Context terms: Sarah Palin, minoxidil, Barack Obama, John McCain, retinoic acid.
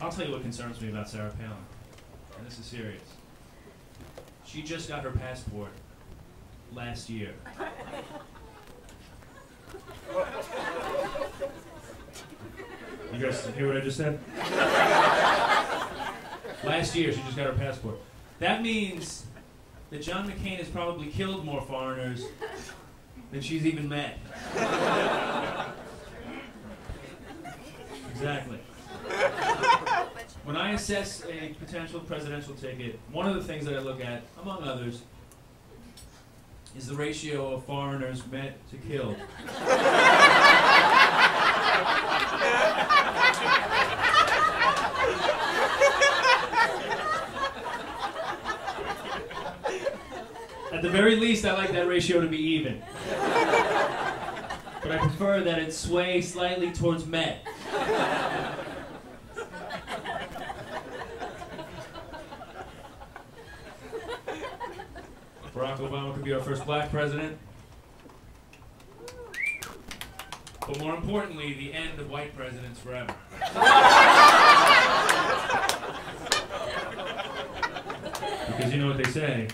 I'll tell you what concerns me about Sarah Palin, and this is serious. She just got her passport last year. You guys hear what I just said? Last year, she just got her passport. That means that John McCain has probably killed more foreigners than she's even met. Exactly. When I assess a potential presidential ticket, one of the things that I look at, among others, is the ratio of foreigners met to killed. At the very least, I like that ratio to be even. But I prefer that it sway slightly towards met. Barack Obama could be our first black president. But more importantly, the end of white presidents forever. Because you know what they say.